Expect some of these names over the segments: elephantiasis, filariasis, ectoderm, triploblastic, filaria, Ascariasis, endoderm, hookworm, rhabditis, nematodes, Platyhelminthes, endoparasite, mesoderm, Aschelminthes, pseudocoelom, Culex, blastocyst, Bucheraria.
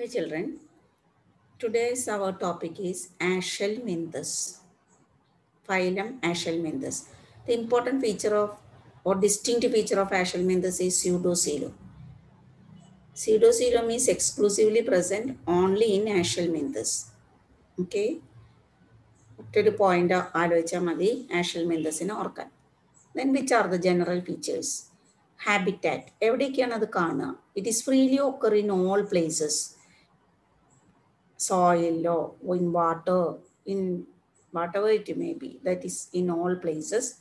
Hi children, today's our topic is Aschelminthes, phylum Aschelminthes. The important feature of or distinctive feature of Aschelminthes is pseudocoelom. Pseudocoelom is exclusively present only in Aschelminthes. Okay, up to point Aschelminthes in organ. Then which are the general features? Habitat. It is freely occur in all places. Soil or in water, in whatever it may be, that is in all places,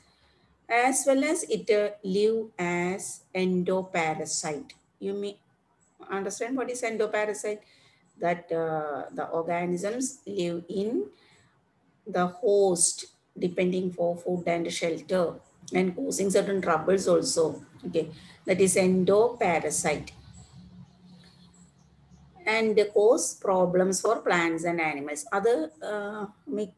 as well as it live as endoparasite. You may understand what is endoparasite, that the organisms live in the host depending for food and shelter and causing certain troubles also. Okay, that is endoparasite, and cause problems for plants and animals. Other 13%,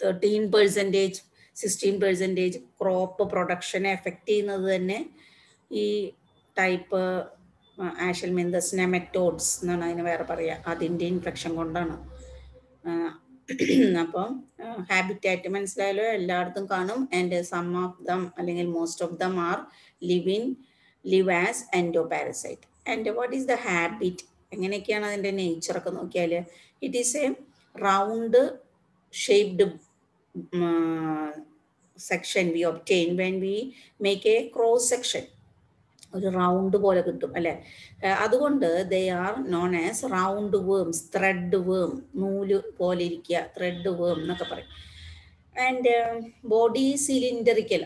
16% crop production affecting this type Aschelminthes nematodes adinte infection kondana habitat means ellarthum kanum, and some of them allengil most of them are live as endoparasite. And what is the habit? Nature, it is a round shaped section we obtain when we make a cross section. Round they are known as round worms, thread worm, thread worm. And body cylindrical,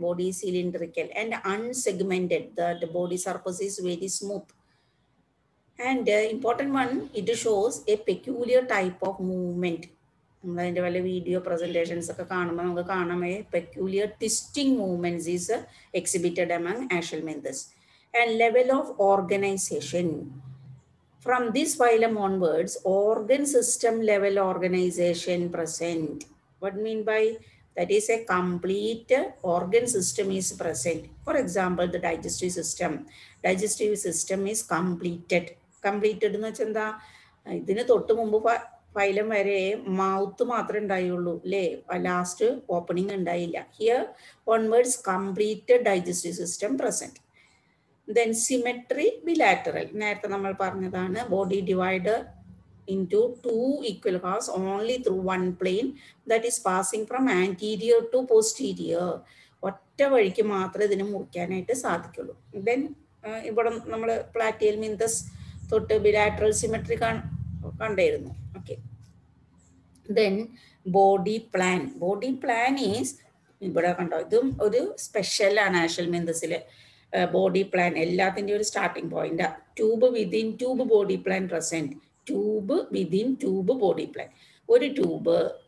body cylindrical and unsegmented, the body surface is very smooth. And important one, it shows a peculiar type of movement. Video presentations, peculiar twisting movements is exhibited among Aschelminthes. And level of organization. From this phylum onwards, organ system level organization present. What mean by that is a complete organ system is present. For example, the digestive system. Digestive system is completed. Completed in the phylum where mouth last opening and here onwards completed digestive system present. Then symmetry bilateral. Body divided into two equal halves only through one plane, that is passing from anterior to posterior. Then Platyhelminthes bilateral symmetry. Okay. Then body plan. Body plan is special Aschelminthes. Body plan, all starting point. Tube body plan present. Tube within tube body plan. What a tube,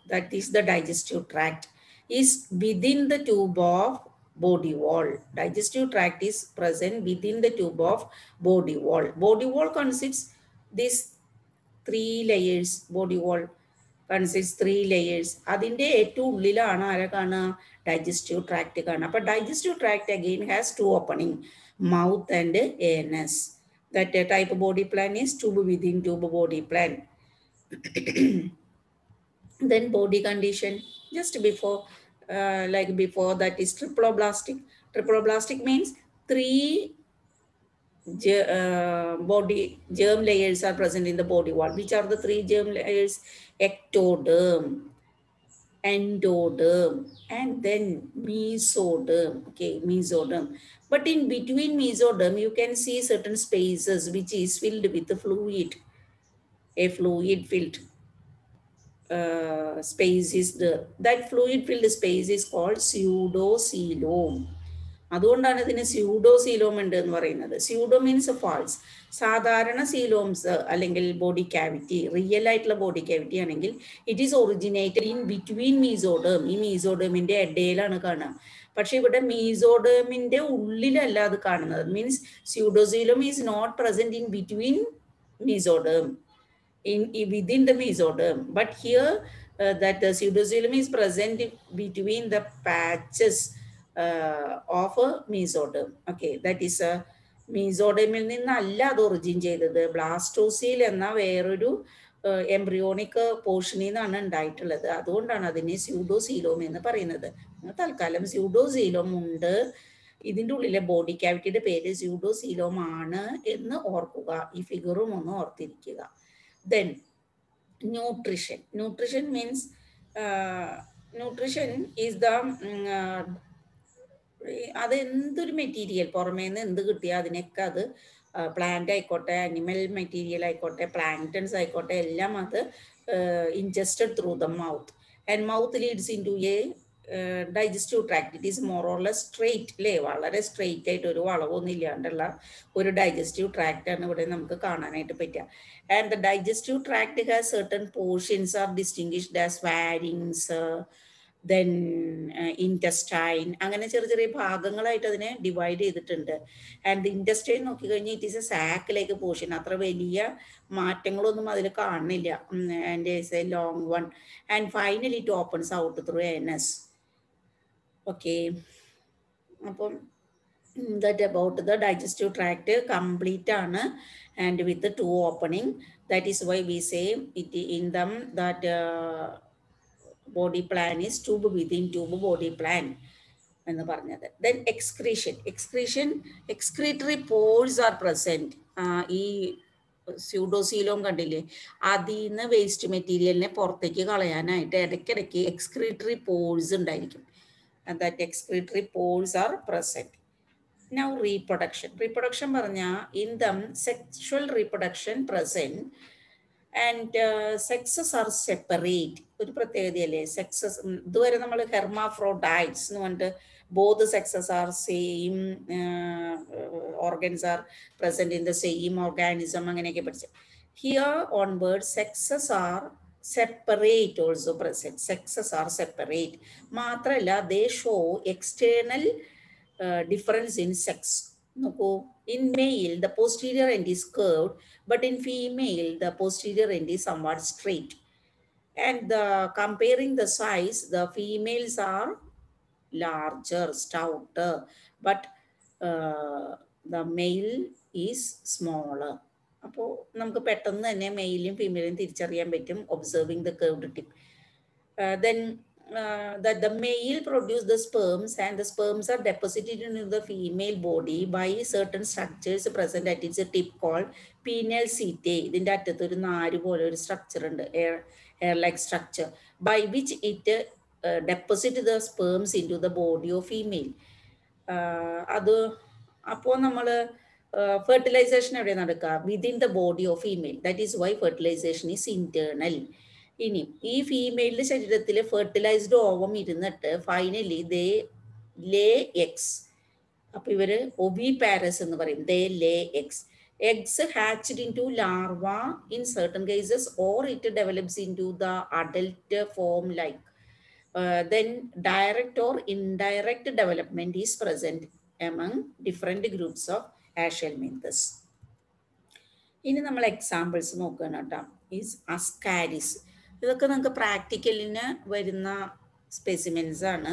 that is the digestive tract, is within the tube of body wall. Digestive tract is present within the tube of body wall. Body wall consists these three layers. Body wall consists three layers. Adinde two lila ana digestive tract. But digestive tract again has two openings, mouth and anus. That type of body plan is tube within tube body plan. Then body condition. Just before, that is triploblastic. Triploblastic means three germ layers are present in the body wall. Which are the three germ layers? Ectoderm, endoderm, and then mesoderm. Okay, mesoderm. But in between mesoderm, you can see certain spaces which is filled with the fluid. A fluid filled space is there. That fluid filled space is called pseudocoelom. Adondana thin is pseudocoelom and varena. Pseudo means false. Sadharana coeloms alengil body cavity, real light la body cavity anengil. It is originated in between mesoderm. In mesoderm in the dela nakana. But she would a mesoderm in the ullila the kana. Means pseudocoelom is not present in between mesoderm, within the mesoderm. But here that pseudocoelom is present between the patches of mesoderm. Okay, that is a mesodermil ninna alla ad origin cheythathu, blastocyst enna veroru embryonic portion inana undayittulladu, adondana adine pseudocoelom ennu parayunnathu. Thalkalam pseudocoelom undu, ഇതിൻ്റെ ഉള്ളിലെ body ക്യാവിറ്റിയുടെ പേര് സ്യൂഡോസീലോം ആണ് എന്ന് ഓർക്കുക. ഈ ഫിഗറും ഒന്ന് ഓർത്തിരിക്കുക. Then nutrition, nutrition means nutrition is the, അതെന്തൊരു മെറ്റീരിയൽ പുറമേ നിന്ന് എന്ത് കിട്ടിയാൽ അതിനൊക്കെ, അത് പ്ലാന്റ് ആയിക്കോട്ടെ, അനിമൽ മെറ്റീരിയൽ ആയിക്കോട്ടെ, പ്ലാങ്ക്ടൺസ് ആയിക്കോട്ടെ, എല്ലാം അത് ingested through the mouth. And mouth leads into a digestive tract. It is more or less straight, വളരെ സ്ട്രെയിറ്റ് ആയിട്ട് ഒരു വളവൊന്നും ഇല്ലാണ്ടുള്ള ഒരു ഡൈജസ്റ്റീവ് ട്രാക്റ്റാണ് ഇവിടെ നമുക്ക് കാണാനായിട്ട് പറ്റുക. And the digestive tract has certain portions are distinguished as വാരിങ്സ്, then intestine, അങ്ങനെ ചെറിയ ചെറിയ ഭാഗങ്ങളായിട്ട് അതിനെ ഡിവൈഡ് ചെയ്തിട്ടുണ്ട്. ആൻഡ് ഇൻറ്റസ്റ്റൈൻ നോക്കിക്കഴിഞ്ഞാൽ it is a sac like portion, അത്ര വലിയ മാറ്റങ്ങളൊന്നും അതിൽ കാണുന്നില്ല. And it's a long one and finally it opens out through anus. Okay, അപ്പം that about the digestive tract complete ആണ് and with two opening. That is why we say it in them that body plan is tube within tube body plan എന്ന് പറഞ്ഞത്. Then excretion, excretory pores are present. ഈ pseudocoelom കണ്ടില്ലേ, അതിൽ നിന്ന് waste മെറ്റീരിയലിനെ പുറത്തേക്ക് കളയാനായിട്ട് ഇടയ്ക്കിടയ്ക്ക് എക്സ്ക്രീറ്ററി പോഴ്സ് ഉണ്ടായിരിക്കും. And that excretory pores are present. Now reproduction, paranja in them sexual reproduction present, and sexes are separate. Oru prathyegathile sexes iduvare nammal hermaphrodites nu and both sexes are same, organs are present in the same organism, anganeyke padichu. Here onward sexes are separate also present. Sexes are separate മാത്രല്ല they show external difference in sex. നോക്കൂ, in male the posterior end is curved, but in female the posterior end is somewhat straight. And the comparing the size, the females are larger, stouter, but the male is smaller. അപ്പോൾ നമുക്ക് പെട്ടെന്ന് തന്നെ മെയിലും ഫീമെയിലും തിരിച്ചറിയാൻ പറ്റും, observing the curved tip. Then the male produce the sperms and the sperms are deposited in the female body by certain structures present at its tip called penial setae. ഇതിൻ്റെ അറ്റത്ത് ഒരു നാര് പോലെ ഒരു സ്ട്രക്ചർ ഉണ്ട്, hair like structure, by which it deposit the sperms into the body of female. അത് അപ്പോൾ നമ്മൾ ഫെർട്ടിലൈസേഷൻ എവിടെ നടക്കുക? Within the body of female. That is Y fertilisation is internal. ഇനി ഈ ഫീമെയിലിൻ്റെ ശരീരത്തിൽ ഫെർട്ടിലൈസ്ഡ് ഓവം ഇരുന്നിട്ട് ഫൈനലി ദേ ലേ എക്സ്. അപ്പോൾ ഇവർ ഒബി പാരസ് എന്ന് പറയും. They lay eggs. Eggs hatched into larva in certain cases, or it develops into the adult form like. Then direct or indirect development is present among different groups of Aschelminthes. ഇനി നമ്മൾ examples നോക്കുകയാണ് കേട്ടോ. Is Ascaris, ഇതൊക്കെ നമുക്ക് പ്രാക്ടിക്കലിന് വരുന്ന specimens ആണ്,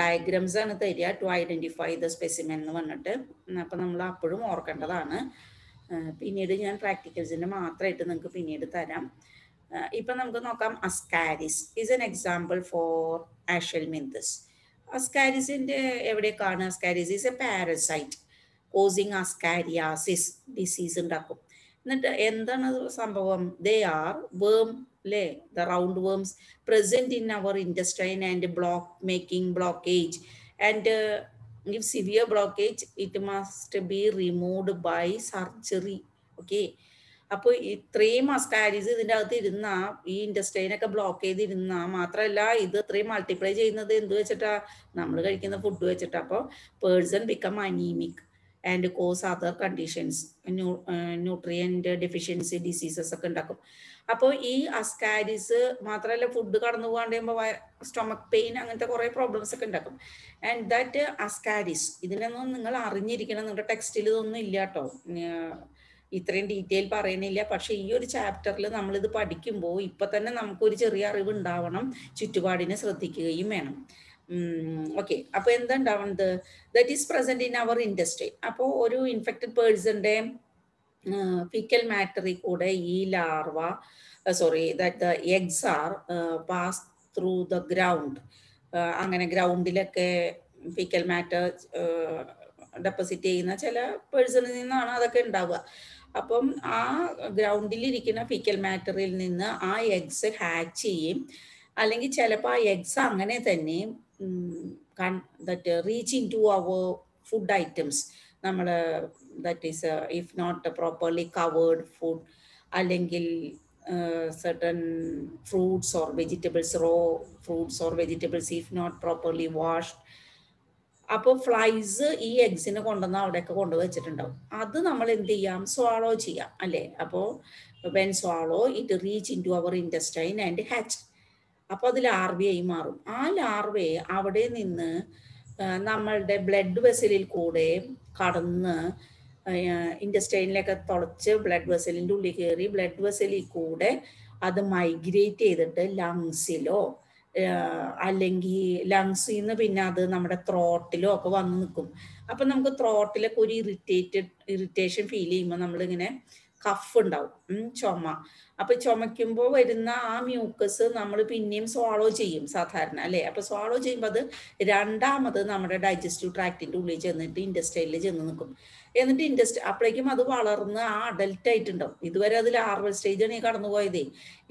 diagrams ആണ് തരിക ടു ഐഡൻറ്റിഫൈ ദ സ്പെസിമെൻ എന്ന് പറഞ്ഞിട്ട്. അപ്പം നമ്മൾ അപ്പോഴും ഓർക്കേണ്ടതാണ്. പിന്നീട് ഞാൻ പ്രാക്ടിക്കൽസിൻ്റെ മാത്രമായിട്ട് നിങ്ങൾക്ക് പിന്നീട് തരാം. ഇപ്പം നമുക്ക് നോക്കാം. Ascaris is an example for Aschelminthes. അസ്കാരിസിൻ്റെ എവിടെ കാണുക? Ascaris is a parasite causing ascariasis disease ഉണ്ടാക്കും. എന്നിട്ട് എന്താണ് സംഭവം? They are worm, the round worms present in our intestine and blockage. And if severe blockage, it must be removed by surgery. Okay. അപ്പോൾ ഇത്രയും Ascaris ഇതിൻ്റെ അകത്ത് ഇരുന്ന ഈ ഇൻഡസ്ട്രൈനൊക്കെ ബ്ലോക്ക് ചെയ്തിരുന്ന, മാത്രമല്ല ഇത് ഇത്രയും മൾട്ടിപ്ലൈ ചെയ്യുന്നത് എന്ത് വെച്ചിട്ടാ? നമ്മൾ കഴിക്കുന്ന ഫുഡ് വെച്ചിട്ട്. അപ്പോൾ person become anaemic and cause other conditions, nutrient deficiency diseases ഒക്കെ ഉണ്ടാക്കും. അപ്പോൾ ഈ അസ്കാരിസ് മാത്രമല്ല ഫുഡ് കടന്നു പോകാണ്ടുമ്പോൾ stomach pain അങ്ങനത്തെ കുറേ പ്രോബ്ലംസ് ഒക്കെ ഉണ്ടാക്കും. ആൻഡ് ദാറ്റ് അസ്കാരിസ്, ഇതിനൊന്നും നിങ്ങൾ അറിഞ്ഞിരിക്കണം. നിങ്ങളുടെ ടെക്സ്റ്റിൽ ഇതൊന്നും ഇല്ല കേട്ടോ, ഇത്രയും ഡീറ്റെയിൽ പറയണില്ല. പക്ഷേ ഈ ഒരു ചാപ്റ്ററിൽ നമ്മളിത് പഠിക്കുമ്പോൾ ഇപ്പം തന്നെ നമുക്കൊരു ചെറിയ അറിവ് ഉണ്ടാവണം, ചുറ്റുപാടിനെ ശ്രദ്ധിക്കുകയും വേണം. Okay, appo endandavundu that is present in our intestine. Appo oru infected person de fecal matter kude ee larva that the eggs are passed through the ground. Angane ground ilake fecal matter deposit cheyina chala person ninnaanu adakke undavuka. Appam aa ground il irikuna fecal matter il ninnu aa eggs hatch cheyim. Allengi chalappa eggs angane thanne that reaching to our food items, namala that is if not properly covered food allengil certain fruits or vegetables, raw fruits or vegetables if not properly washed, appo flies ee eggs ne kondanna avadekku kondu vechittundavu. Adu nammal endu cheyam, swallow cheyam alle. Appo when swallow it reach into our intestine and hatch. അപ്പോൾ അത് ലാർവയായി മാറും. ആ ലാർവയെ അവിടെ നിന്ന് നമ്മളുടെ blood വെസലിൽ കൂടെ കടന്ന് ഇൻറ്റെസ്റ്റൈനിലൊക്കെ തുളച്ച് blood വെസലിൻ്റെ ഉള്ളിൽ കയറി ബ്ലഡ് വെസലിൽ കൂടെ അത് മൈഗ്രേറ്റ് ചെയ്തിട്ട് ലങ്സിലോ അല്ലെങ്കിൽ ലങ്സിൽ നിന്ന് പിന്നെ അത് നമ്മുടെ ത്രോട്ടിലോ ഒക്കെ വന്ന് നിൽക്കും. അപ്പം നമുക്ക് ത്രോട്ടിലൊക്കെ ഒരു ഇറിറ്റേഷൻ ഫീൽ ചെയ്യുമ്പോൾ നമ്മളിങ്ങനെ കഫ് ഉണ്ടാവും, ചുമ. അപ്പം ചുമയ്ക്കുമ്പോൾ വരുന്ന ആ മ്യൂക്കസ് നമ്മൾ പിന്നെയും സ്വാളോ ചെയ്യും സാധാരണ അല്ലേ. അപ്പം സ്വാളോ ചെയ്യുമ്പോൾ അത് രണ്ടാമത് നമ്മുടെ ഡൈജസ്റ്റീവ് ട്രാക്റ്റിൻ്റെ ഉള്ളിൽ ചെന്നിട്ട് ഇൻഡസ്ട്രിയിൽ ചെന്ന് നിൽക്കും. എന്നിട്ട് ഇൻഡസ്ട്രി അപ്പോഴേക്കും അത് വളർന്ന് ആ അഡൽട്ടായിട്ടുണ്ടാവും. ഇതുവരെ അത് ലാർവൽ സ്റ്റേജാണ് ഈ കടന്നു പോയതേ.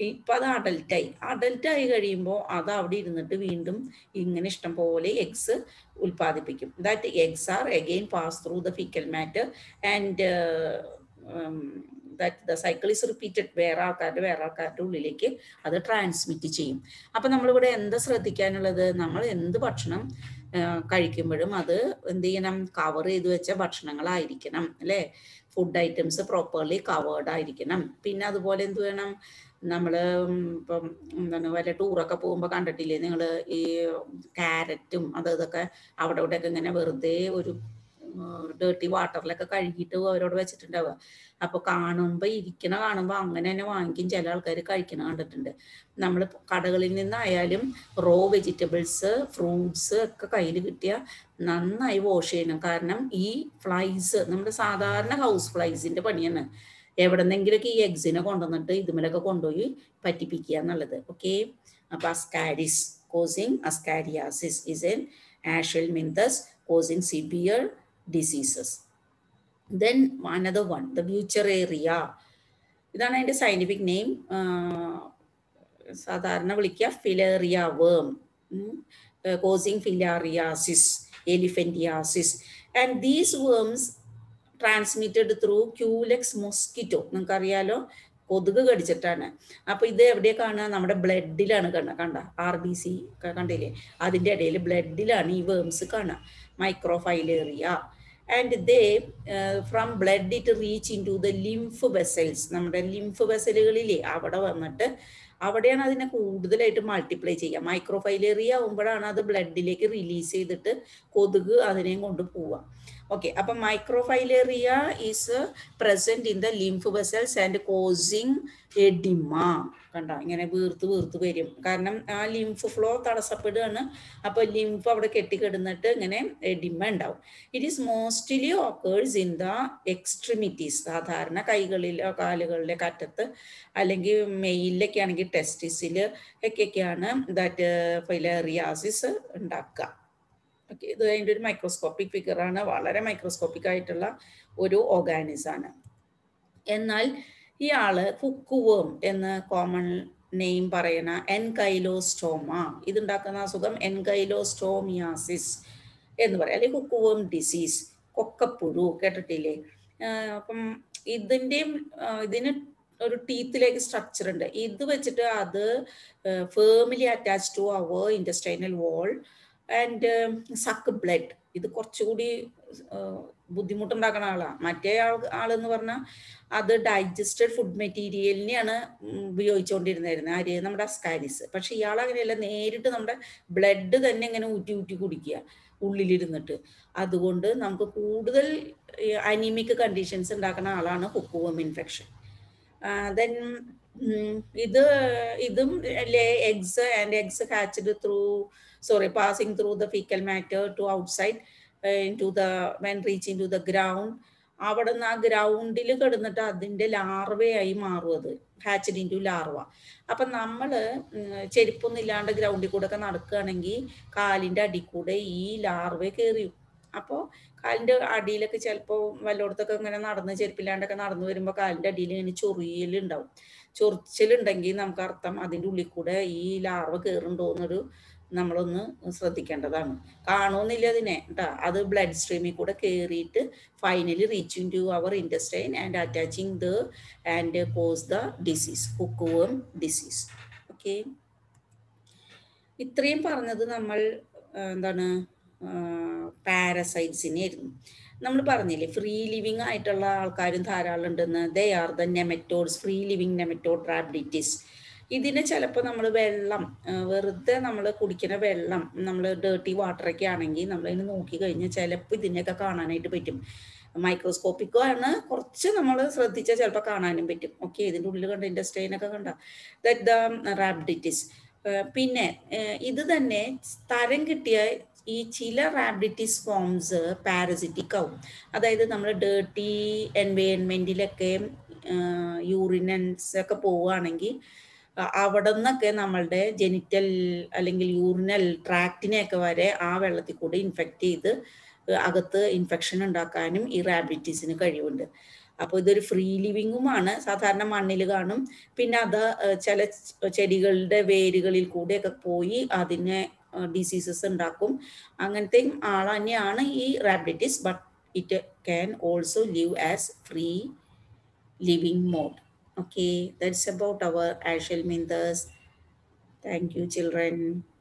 ഇപ്പം അത് അഡൽട്ടായി. അഡൽട്ടായി കഴിയുമ്പോൾ അത് അവിടെ ഇരുന്നിട്ട് വീണ്ടും ഇങ്ങനെ ഇഷ്ടം പോലെ എഗ്സ് ഉൽപ്പാദിപ്പിക്കും. That eggs are again pass through the faecal matter and that the cycle is repeated. വേറെ ആൾക്കാരുടെ ഉള്ളിലേക്ക് അത് ട്രാൻസ്മിറ്റ് ചെയ്യും. അപ്പം നമ്മളിവിടെ എന്താ ശ്രദ്ധിക്കാനുള്ളത്, നമ്മൾ എന്ത് ഭക്ഷണം കഴിക്കുമ്പോഴും അത് എന്ത് ചെയ്യണം, കവർ ചെയ്ത് വെച്ച ഭക്ഷണങ്ങളായിരിക്കണം അല്ലേ. ഫുഡ് ഐറ്റംസ് പ്രോപ്പർലി കവേർഡ് ആയിരിക്കണം. പിന്നെ അതുപോലെ എന്ത് വേണം, നമ്മൾ ഇപ്പം എന്താണ് വല്ല ടൂറൊക്കെ പോകുമ്പോൾ കണ്ടിട്ടില്ലേ നിങ്ങൾ, ഈ ക്യാരറ്റും അതൊക്കെ അവിടെ ഇവിടെയൊക്കെ ഇങ്ങനെ വെറുതെ ഒരു ഡേർട്ടി വാട്ടറിലൊക്കെ കഴുകിയിട്ട് അവരോട് വെച്ചിട്ടുണ്ടാവുക. അപ്പോൾ കാണുമ്പോൾ അങ്ങനെ തന്നെ വാങ്ങിക്കും. ചില ആൾക്കാർ കഴിക്കണ കണ്ടിട്ടുണ്ട്. നമ്മൾ കടകളിൽ നിന്നായാലും റോ വെജിറ്റബിൾസ്, ഫ്രൂട്ട്സ് ഒക്കെ കയ്യിൽ കിട്ടിയാൽ നന്നായി വാഷ് ചെയ്യണം. കാരണം ഈ ഫ്ലൈസ് നമ്മുടെ സാധാരണ ഹൗസ് ഫ്ലൈസിൻ്റെ പണിയാണ്. എവിടെ നിന്നെങ്കിലൊക്കെ ഈ എഗ്സിനെ കൊണ്ടുവന്നിട്ട് ഇതുമലൊക്കെ കൊണ്ടുപോയി പറ്റിപ്പിക്കുക എന്നുള്ളത്. ഓക്കെ, അപ്പോൾ Ascaris causing ascariasis is an Aschelminthes causing severe diseases. Then another one, the Bucheraria. Idana inde scientific name sadharana vilikka filaria worm, causing filariasis, elephantiasis, and these worms transmitted through Culex mosquito. Ninga ariyalo കൊതുക് കടിച്ചിട്ടാണ്. അപ്പോൾ ഇത് എവിടെയാണ് കാണുക, നമ്മുടെ ബ്ലഡിലാണ് കണ്ട RBC കണ്ടില്ലേ, അതിൻ്റെ ഇടയിൽ ബ്ലഡിലാണ് ഈ വേംസ് കാണുക. Microfilaria and they from blood it reach into the lymph vessels. നമ്മുടെ ലിംഫ് വെസലുകളിലേ അവിടെ വന്നിട്ട് അവിടെയാണ് അതിനെ കൂടുതലായിട്ട് മൾട്ടിപ്ലൈ ചെയ്യുക. മൈക്രോഫൈലേറിയ ആകുമ്പോഴാണ് അത് ബ്ലഡിലേക്ക് റിലീസ് ചെയ്തിട്ട് കൊതുക് അതിനെയും കൊണ്ടുപോവുക. ഓക്കെ, അപ്പം microfilaria is present in the lymph vessels and causing oedema. കണ്ട ഇങ്ങനെ വീർത്ത് വരും. കാരണം ആ ലിംഫ് ഫ്ലോ തടസ്സപ്പെടുകയാണ്. അപ്പോൾ ലിംഫ് അവിടെ കെട്ടിക്കിടന്നിട്ട് ഇങ്ങനെ എഡിമ ഉണ്ടാവും. It is mostly occurs in the extremities. സാധാരണ കൈകളിലോ കാലുകളിലെ കറ്റത്ത് അല്ലെങ്കിൽ മെയിലൊക്കെ ആണെങ്കിൽ ടെസ്റ്റിസിൽ ഒക്കെയാണ് ദാറ്റ് ഫിലാറിയാസിസ് ഉണ്ടാക്കുക. ഓക്കെ, ഇത് അതിൻ്റെ ഒരു മൈക്രോസ്കോപ്പിക് ഫിഗറാണ്. വളരെ മൈക്രോസ്കോപ്പിക് ആയിട്ടുള്ള ഒരു ഓർഗാനിസാണ്. എന്നാൽ ഇയാള് ഹുക്ക്വേം എന്ന കോമൺ നെയിം പറയുന്ന എൻകൈലോസ്റ്റോമ, ഇതുണ്ടാക്കുന്ന അസുഖം എൻകൈലോസ്റ്റോമിയാസിസ് എന്ന് പറയാം, അല്ലെങ്കിൽ ഹുക്ക്വേം ഡിസീസ്, കൊക്കപ്പുഴു കേട്ടിട്ടില്ലേ. അപ്പം ഇതിന് ഒരു ടീത്തിലേക്ക് സ്ട്രക്ചർ ഉണ്ട്. ഇത് വെച്ചിട്ട് അത് family attach to our intestinal wall and suck blood. ഇത് കുറച്ചുകൂടി ബുദ്ധിമുട്ടുണ്ടാക്കുന്ന ആളാണ്. മറ്റേ ആളെന്ന് പറഞ്ഞാൽ അത് ഡൈജസ്റ്റഡ് ഫുഡ് മെറ്റീരിയലിനെയാണ് ഉപയോഗിച്ചുകൊണ്ടിരുന്നായിരുന്നത്, ആര്, നമ്മുടെ അസ്കാരിസ്. പക്ഷെ ഇയാൾ അങ്ങനെയല്ല, നേരിട്ട് നമ്മുടെ ബ്ലഡ് തന്നെ ഇങ്ങനെ ഊറ്റി കുടിക്കുക ഉള്ളിലിരുന്നിട്ട്. അതുകൊണ്ട് നമുക്ക് കൂടുതൽ അനീമിക് കണ്ടീഷൻസ് ഉണ്ടാക്കുന്ന ആളാണ് hookworm infection. Then Lay eggs and eggs hatched through, sorry, passing through the fecal matter to outside into the, when reach into the ground. Hatched into larva. Upon number Cheripunilanda ground decodakanaki, Kalinda decude, e larvae carry. Apo Kalda Adila Kachelpo, Valorta Kanganarna, Cherpilanda Canarno, Calda Dilin Churi Lindow. Chur Chilindangi, Namkartam, Adidu licuda, e larva current Namrona, Sratikandam. Canonilla, the other bloodstream could carry it, finally reaching to our intestine and attaching the and cause the disease, hookworm disease. Okay. It three parnada namal parasites in it. Namparnili, free living itala, alkarintharalandana, they are the nematodes, free living nematode rhabditis. ഇതിനെ ചിലപ്പോൾ നമ്മൾ വെള്ളം വെറുതെ നമ്മൾ കുടിക്കുന്ന വെള്ളം നമ്മൾ dirty water ഒക്കെ ആണെങ്കിൽ നമ്മൾ ഇതിനെ നോക്കി കഴിഞ്ഞാൽ ചിലപ്പോൾ ഇതിനെയൊക്കെ കാണാനായിട്ട് പറ്റും മൈക്രോസ്കോപ്പിക്കോ ആണ് കുറച്ച് നമ്മൾ ശ്രദ്ധിച്ചാൽ ചിലപ്പോൾ കാണാനും പറ്റും ഓക്കേ ഇതിന്റെ ഉള്ളിൽ കണ്ട ഇൻഡസ്ട്രൈൻ ഒക്കെ കണ്ട ദാറ്റ് ദ റാബ്ഡിറ്റിസ് പിന്നെ ഇത് തന്നെ തരം കിട്ടിയ ഈ ചില റാബ്ഡിറ്റിസ് ഫോംസ് പാരസിറ്റിക് ആവും അതായത് നമ്മൾ ഡർട്ടി എൻവയൺമെന്റിലൊക്കെ യൂറിനൻസ് ഒക്കെ പോവാണെങ്കിൽ Avadana Namalde, genital, urinal tract in Ekavare, Avalati could infect either Agatha infection and Dakanim, irradiatis in a cardiund. Upon the free living humana, Sathana Manilaganum, Pinada, Chedigal, the Vedigal Kudeka Poi, Adine diseases and Dakum, Anganthing, Alanyana, irradiatis, but it can also live as free living mode. Okay, that's about our Aschelminthes. Thank you, children.